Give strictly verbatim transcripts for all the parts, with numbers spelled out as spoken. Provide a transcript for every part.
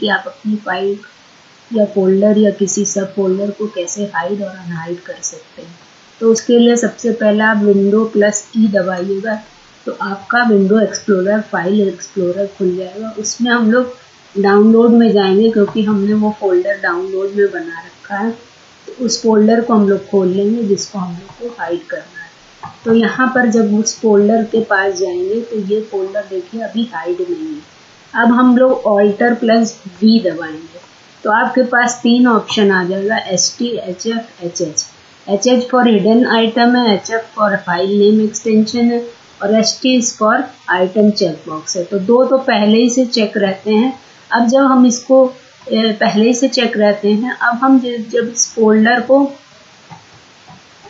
कि आप अपनी फाइल या फोल्डर या किसी सब फोल्डर को कैसे हाइड और अनहाइड कर सकते हैं। तो उसके लिए सबसे पहला आप विंडो प्लस ई दबाइएगा तो आपका विंडो एक्सप्लोरर फाइल एक्सप्लोरर खुल जाएगा। उसमें हम लोग डाउनलोड में जाएंगे क्योंकि हमने वो फोल्डर डाउनलोड में बना रखा है, तो उस फोल्डर को हम लोग खोल लेंगे जिसको हम लोग को हाइड करना है। तो यहाँ पर जब उस फोल्डर के पास जाएंगे तो ये फोल्डर देखिए अभी हाइड नहीं है। अब हम लोग ऑल्टर प्लस वी दबाएंगे तो आपके पास तीन ऑप्शन आ जाएगा, S T H F H H H H for hidden item है, H F for file name extension है और S T is for item checkbox है। तो दो तो पहले ही से चेक रहते हैं। अब जब हम इसको पहले ही से चेक रहते हैं, अब हम जब इस फोल्डर को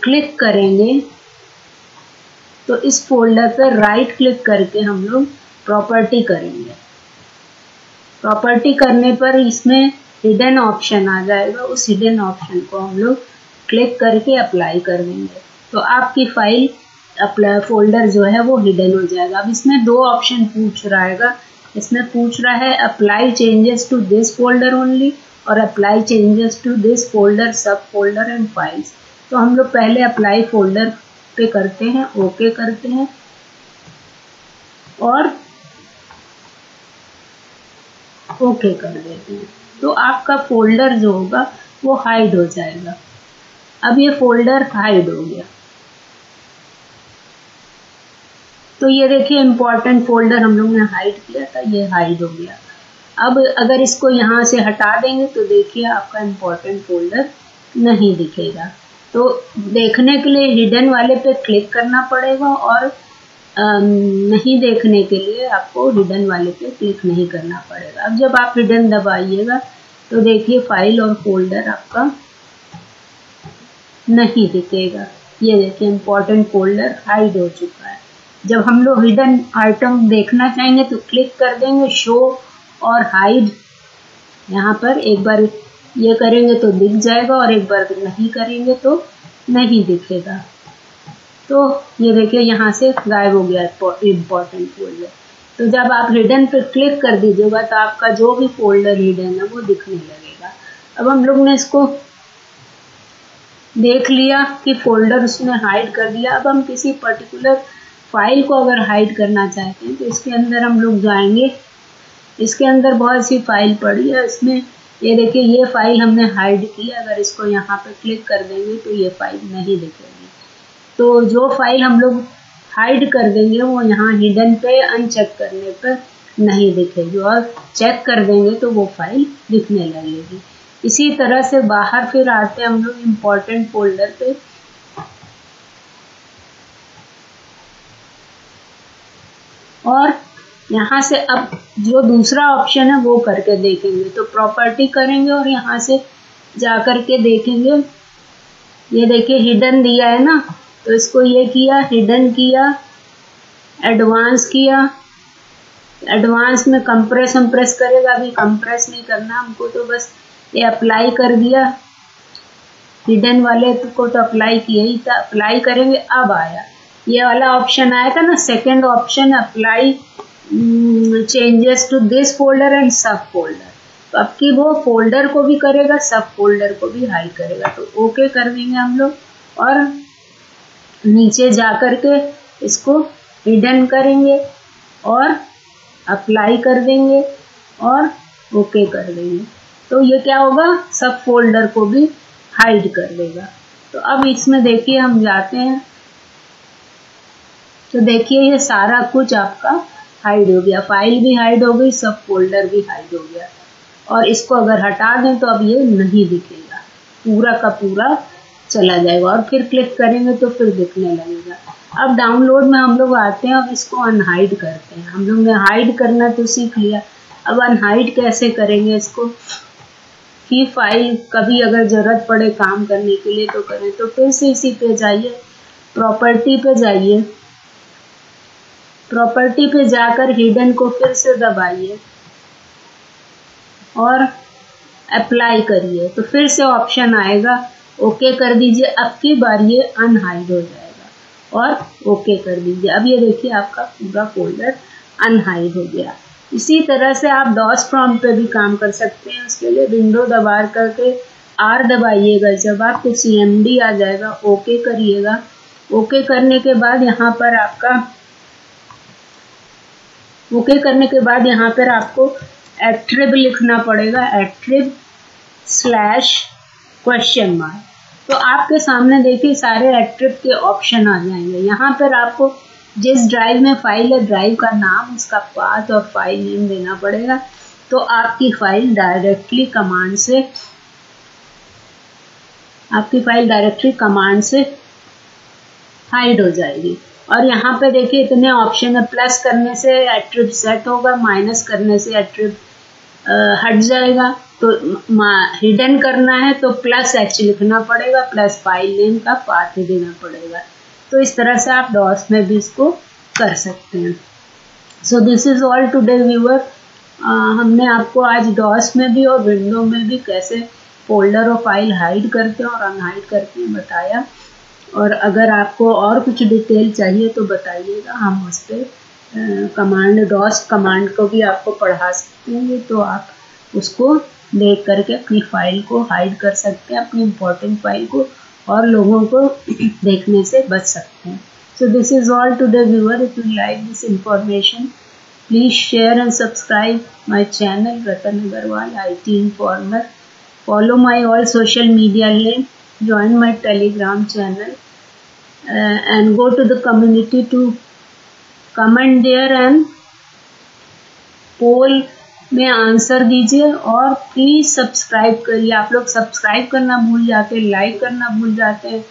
क्लिक करेंगे तो इस फोल्डर पर राइट क्लिक करके हम लोग प्रॉपर्टी करेंगे। प्रॉपर्टी करने पर इसमें हिडन ऑप्शन आ जाएगा, उस हिडन ऑप्शन को हम लोग क्लिक करके अप्लाई कर देंगे तो आपकी फाइल अप्लाई फोल्डर जो है वो हिडन हो जाएगा। अब इसमें दो ऑप्शन पूछ रहा है, इसमें पूछ रहा है apply changes to this folder only और apply changes to this folder sub folder and files. तो हम लोग पहले अप्लाई फोल्डर पे करते हैं, ओके करते हैं और ओके कर देते हैं तो आपका फोल्डर जो होगा वो हाइड हो जाएगा। अब ये फोल्डर हाइड हो गया। तो ये देखिए इम्पोर्टेंट फोल्डर हम लोग ने हाइड किया था, ये हाइड हो गया। अब अगर इसको यहाँ से हटा देंगे तो देखिए आपका इम्पोर्टेंट फोल्डर नहीं दिखेगा। तो देखने के लिए हिडन वाले पे क्लिक करना पड़ेगा और अम, नहीं देखने के लिए आपको हिडन वाले पे क्लिक नहीं करना पड़ेगा। अब जब आप हिडन दबाइएगा तो देखिए फाइल और फोल्डर आपका नहीं दिखेगा। ये देखिए इम्पोर्टेंट फोल्डर हाइड हो चुका है। जब हम लोग हिडन आइटम देखना चाहेंगे तो क्लिक कर देंगे शो और हाइड, यहाँ पर एक बार ये करेंगे तो दिख जाएगा और एक बार नहीं करेंगे तो नहीं दिखेगा। तो ये देखिए यहाँ से गायब हो गया इम्पोर्टेंट फोल्डर। तो जब आप हिडन पर क्लिक कर दीजिएगा तो आपका जो भी फोल्डर हिडन है वो दिखने लगेगा। अब हम लोग ने इसको देख लिया कि फोल्डर उसने हाइड कर दिया। अब हम किसी पर्टिकुलर फाइल को अगर हाइड करना चाहते हैं तो इसके अंदर हम लोग जाएंगे। इसके अंदर बहुत सी फाइल पड़ी है, इसमें ये देखिए ये फाइल हमने हाइड की। अगर इसको यहाँ पे क्लिक कर देंगे तो ये फाइल नहीं दिखेगी। तो जो फाइल हम लोग हाइड कर देंगे वो यहाँ हिडन पे अनचेक करने पर नहीं दिखेगी और चेक कर देंगे तो वो फाइल दिखने लगेगी। इसी तरह से बाहर फिर आते हैं हम लोग इम्पोर्टेंट फोल्डर पे। और यहाँ से अब जो दूसरा ऑप्शन है वो करके देखेंगे तो प्रॉपर्टी करेंगे और यहाँ से जा कर के देखेंगे। ये देखिए हिडन दिया है ना, तो इसको ये किया, हिडन किया, एडवांस किया। एडवांस में कंप्रेस कंप्रेस करेगा, अभी कंप्रेस नहीं करना हमको, तो बस ये अप्लाई कर दिया। हिडन वाले को तो अप्लाई किया ही था, अप्लाई करेंगे। अब आया ये वाला ऑप्शन आया था ना, second option apply changes to this folder and sub folder. तो अब की वो फोल्डर को भी करेगा, सब फोल्डर को भी हाइड करेगा। तो ओके कर देंगे हम लोग और नीचे जा कर के इसको हिडन करेंगे और अप्लाई कर देंगे और ओके कर देंगे। तो ये क्या होगा, सब फोल्डर को भी हाइड कर देगा। तो अब इसमें देखिए हम जाते हैं तो देखिए ये सारा कुछ आपका हाइड हो गया, फाइल भी हाइड हो गई, सब फोल्डर भी हाइड हो गया। और इसको अगर हटा दें तो अब ये नहीं दिखेगा, पूरा का पूरा चला जाएगा और फिर क्लिक करेंगे तो फिर दिखने लगेगा। अब डाउनलोड में हम लोग आते हैं और इसको अनहाइड करते हैं। हम लोग ने हाइड करना तो सीख लिया, अब अनहाइड कैसे करेंगे इसको कि फाइल कभी अगर ज़रूरत पड़े काम करने के लिए तो करें। तो फिर से इसी पे जाइए, प्रॉपर्टी पे जाइए, प्रॉपर्टी पे जाकर हिडन को फिर से दबाइए और अप्लाई करिए। तो फिर से ऑप्शन आएगा, ओके कर दीजिए। अब की बार ये अनहाइड हो जाएगा और ओके कर दीजिए। अब ये देखिए आपका पूरा फोल्डर अनहाइड हो गया। इसी तरह से आप डॉस प्रॉम्प्ट पे भी काम कर सकते हैं। उसके लिए विंडो दबा करके आर दबाइएगा, जब आपको सी एम डी आ जाएगा ओके करिएगा। ओके करने के बाद यहाँ पर आपका ओके करने के बाद यहाँ पर आपको एट्रिब लिखना पड़ेगा, एट्रिब स्लैश क्वेश्चन मार्क। तो आपके सामने देखिए सारे एट्रिब के ऑप्शन आ जाएंगे। यहाँ पर आपको जिस ड्राइव में फाइल है ड्राइव का नाम, उसका पाथ और फाइल नेम देना पड़ेगा। तो आपकी फाइल डायरेक्टली कमांड से आपकी फाइल डायरेक्टली कमांड से हाइड हो जाएगी। और यहाँ पे देखिए इतने ऑप्शन है, प्लस करने से एट्रिब सेट होगा, माइनस करने से एट्रिब हट जाएगा। तो हिडन करना है तो प्लस एच लिखना पड़ेगा, प्लस फाइल नेम का पाथ देना पड़ेगा। तो इस तरह से आप डॉस में भी इसको कर सकते हैं। So this is all today viewer. हमने आपको आज डॉस में भी और विंडो में भी कैसे फोल्डर और फाइल हाइड करते हैं और अनहाइड करते हैं बताया। और अगर आपको और कुछ डिटेल चाहिए तो बताइएगा, हम उस पर कमांड डॉस कमांड को भी आपको पढ़ा सकते हैं। तो आप उसको देख करके अपनी फाइल को हाइड कर सकते हैं, अपनी इम्पोर्टेंट फाइल को, और लोगों को देखने से बच सकते हैं। So this is all today viewer. If you like this information please share and subscribe my channel Ratan Agarwal I T informer. Follow my all social media link, join my Telegram channel uh, and go to the community to comment there and poll में answer दीजिए। और please subscribe करिए, आप लोग subscribe करना भूल जाते हैं, लाइक करना भूल जाते हैं,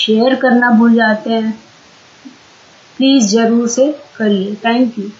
शेयर करना भूल जाते हैं। प्लीज़ ज़रूर से करिए। Thank you.